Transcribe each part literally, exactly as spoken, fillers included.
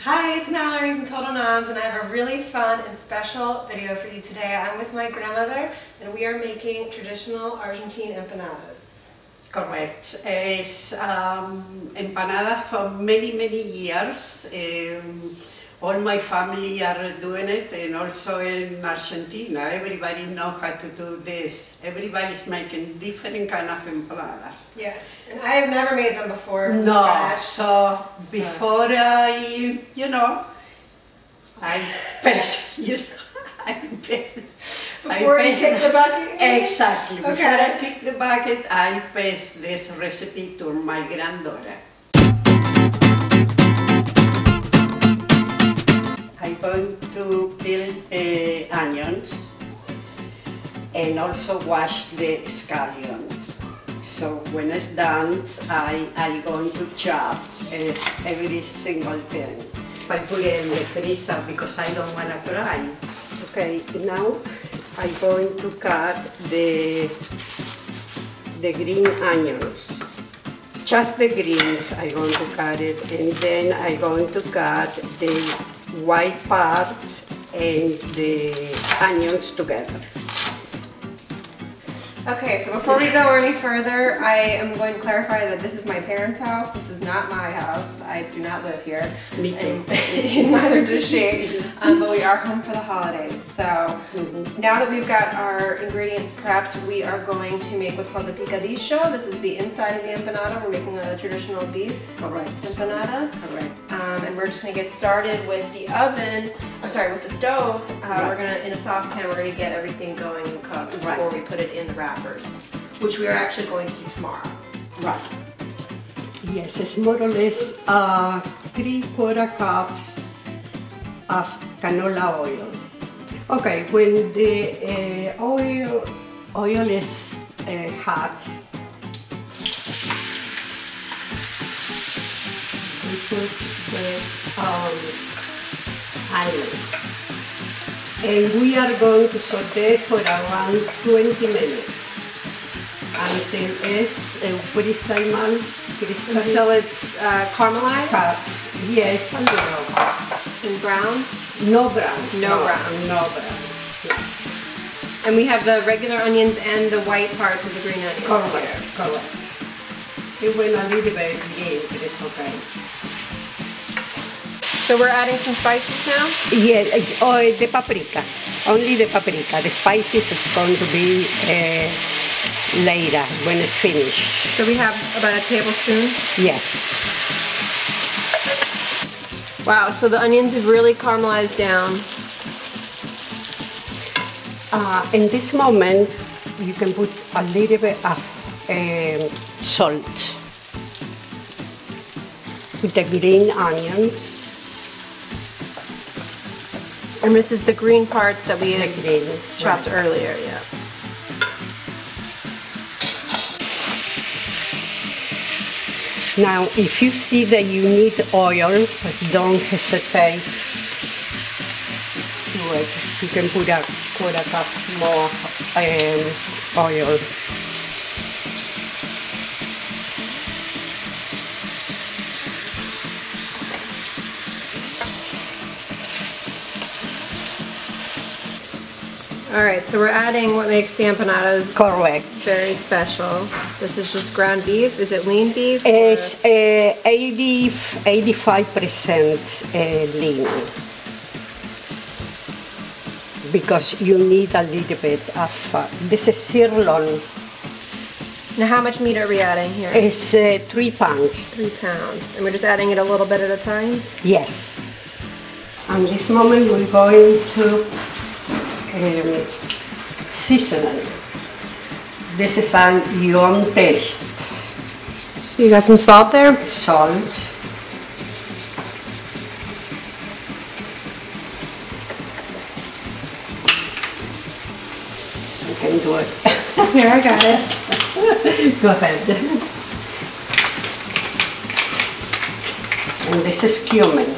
Hi, it's Mallory from Total Noms, and I have a really fun and special video for you today. I'm with my grandmother, and we are making traditional Argentine empanadas. Correct. It's um, empanadas for many, many years. Um, all my family are doing it, and also in Argentina, everybody knows how to do this. Everybody's making different kind of empanadas. Yes, and I have never made them before from no, scratch. So, so before I, you know, I paste, you know, I paste. Before I paste, you take the bucket? Exactly, okay. Before I take the bucket, I paste this recipe to my granddaughter. Going to peel the uh, onions and also wash the scallions. So when it's done, I, I'm going to chop uh, every single thing. I put it in the freezer because I don't want to dry. Okay, now I'm going to cut the, the green onions. Just the greens I'm going to cut it, and then I'm going to cut the white part and the onions together. Okay, so before we go any further, I am going to clarify that this is my parents' house. This is not my house. I do not live here. Me too. And neither does she. Um, but we are home for the holidays. So mm-hmm. Now that we've got our ingredients prepped, we are going to make what's called the picadillo. This is the inside of the empanada. We're making a traditional beef Correct. empanada. Correct. Um, and we're just going to get started with the oven. I'm sorry, with the stove. Uh, right. We're gonna in a saucepan. We're going to get everything going and cooked right. before we put it in the wrap. Which we are actually going to do tomorrow. Right. Yes, it's more or less uh, three quarter cups of canola oil. Okay, when the uh, oil oil is uh, hot, we put the um, onions. And we are going to saute for around twenty minutes until it's uh, pretty salmon, pretty salmon. Until it's uh, caramelized? Cut. Yes, a little. And brown? No brown. No, no brown. No brown. Yeah. And we have the regular onions and the white parts of the green onions. Correct, here. correct. It went a little bit green, but it's okay. So we're adding some spices now? Yeah, oh, the paprika. Only the paprika. The spices is going to be uh, later when it's finished. So we have about a tablespoon? Yes. Wow, so the onions have really caramelized down. Uh, in this moment, you can put a little bit of uh, salt with the green onions. And this is the green parts that we had chopped right. earlier, yeah. Now, if you see that you need oil, don't hesitate to it. You can put a quarter cup more um, oil. Alright, so we're adding what makes the empanadas Correct. very special. This is just ground beef. Is it lean beef? It's uh, eighty, eighty-five percent uh, lean. Because you need a little bit of... Uh, this is sirloin. Now how much meat are we adding here? It's uh, three pounds. Three pounds. And we're just adding it a little bit at a time? Yes. At this moment we're going to... Um, seasoning. This is on your own taste. So you got some salt there? Salt. You can do it. Here, I got it. Go ahead. And this is cumin.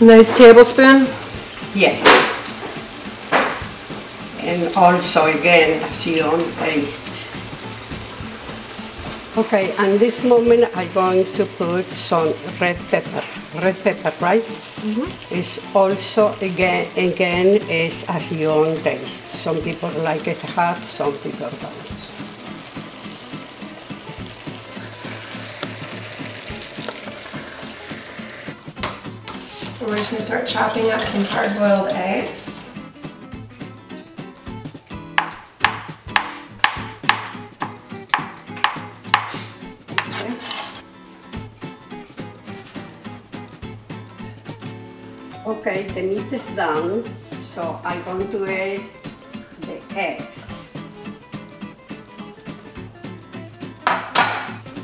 Nice tablespoon? Yes. And also, again, as your own taste. Okay, at this moment I'm going to put some red pepper. red pepper, right? Mm-hmm. It's also, again, again, is a your taste. Some people like it hot, some people don't. We're just going to start chopping up some hard-boiled eggs. Okay. Okay, the meat is done, so I'm going to add the eggs.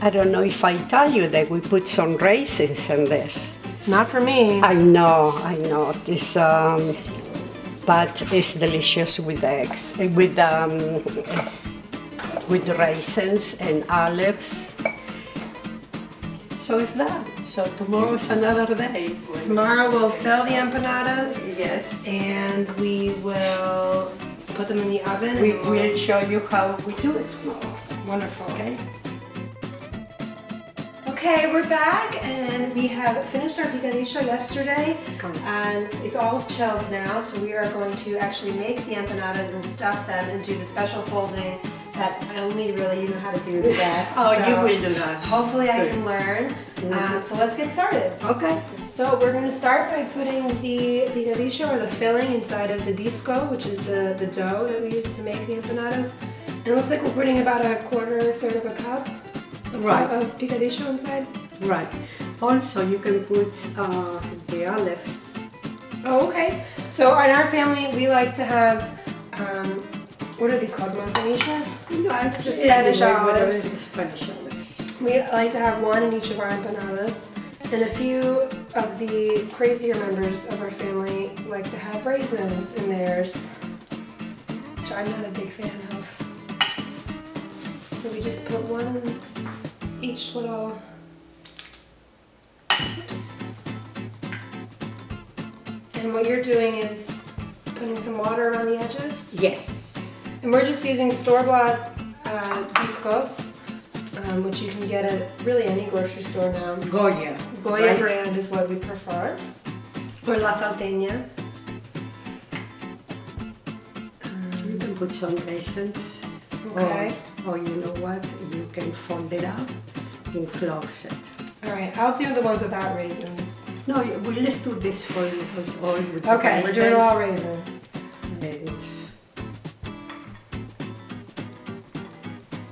I don't know if I tell you that we put some raisins in this. Not for me. I know, I know. This, um, but it's delicious with eggs, with um, with raisins and olives. So it's done. So tomorrow is another day. Tomorrow we'll fill the empanadas. Yes. And we will put them in the oven. We will show you how we do it tomorrow. Wonderful. Okay. Okay, we're back and we have finished our picadillo yesterday and it's all chilled now, so we are going to actually make the empanadas and stuff them and do the special folding that I only really know how to do the best. Oh, so you will do that. Hopefully Good. I can learn. Mm-hmm. um, so let's get started. Okay. So we're going to start by putting the picadillo or the filling inside of the disco, which is the, the dough that we use to make the empanadas. And it looks like we're putting about a quarter, third of a cup. Right. Of picadillo inside. Right. Also, you can put uh, the olives. Oh, okay. So in our family, we like to have, um, what are these called, manzanilla? No, just Spanish olives. Spanish olives. We like to have one in each of our empanadas. And a few of the crazier members of our family like to have raisins in theirs, which I'm not a big fan of. So we just put one in each little, oops. And what you're doing is putting some water around the edges? Yes. And we're just using store-bought uh, discos, um, which you can get at really any grocery store now. Goya. Goya right? brand is what we prefer. Or La Salteña. Um, you can put some raisins. Okay. Or, or you know what, you can fold it up and close it. Alright, I'll do the ones without raisins. No, well, let's do this for you. Okay, raisins. We're doing all raisins. And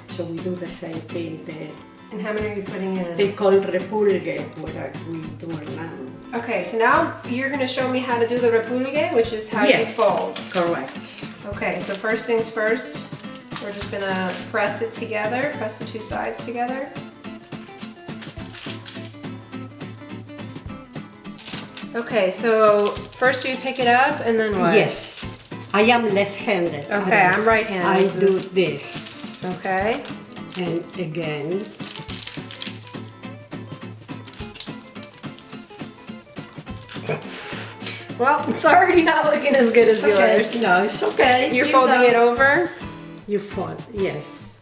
so we do the same thing there. And how many are you putting in? They call repulgue, what we do now. Okay, so now you're going to show me how to do the repulgue, which is how yes. you fold. Correct. Okay, so first things first. We're just going to press it together, press the two sides together. Okay, so first we pick it up and then what? Yes. I am left-handed. Okay, I'm right-handed. I do this. Okay. And again. Well, it's already not looking as good as okay. yours. No, it's okay. You're you folding know. it over? You fold, yes.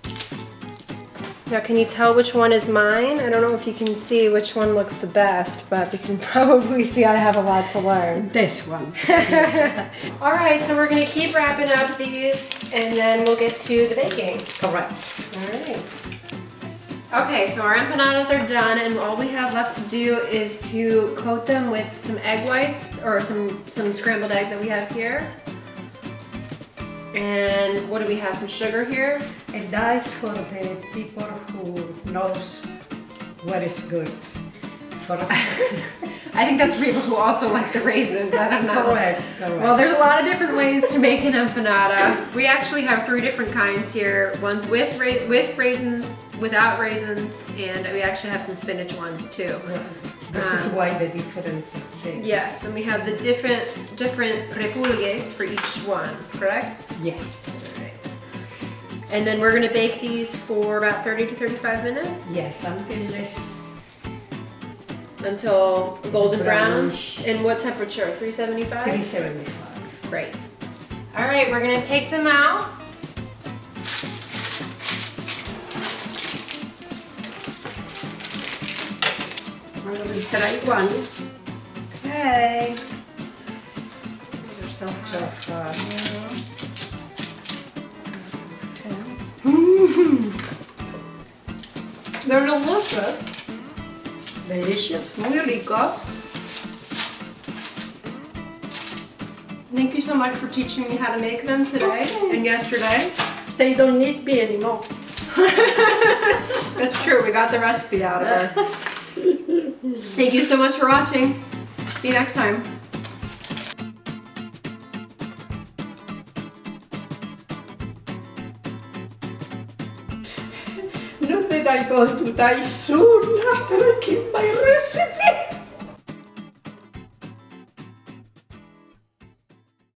Now can you tell which one is mine? I don't know if you can see which one looks the best, but we can probably see I have a lot to learn. This one. All right, so we're gonna keep wrapping up these and then we'll get to the baking. Correct. All right. Okay, so our empanadas are done and all we have left to do is to coat them with some egg whites or some, some scrambled egg that we have here. And what do we have, some sugar here? And that is for the people who knows what is good. For I think that's for people who also like the raisins, I don't know. Correct, correct. Well, there's a lot of different ways to make an empanada. We actually have three different kinds here. One's with, ra with raisins, without raisins, and we actually have some spinach ones too. Mm-hmm. This um, is why the difference of things. Yes, and we have the different different repulgues for each one, correct? Yes. All right. And then we're going to bake these for about thirty to thirty-five minutes? Yes, until this... Until golden brown. And what temperature? three seventy-five? three seventy-five. Great. All right, we're going to take them out. I'm going to try one. Mm-hmm. They're delicious. Delicious. Muy rico. Thank you so much for teaching me how to make them today and yesterday. They don't need me anymore. That's true, we got the recipe out of her. Thank you so much for watching. See you next time. Not that I go to die soon after I keep my recipe.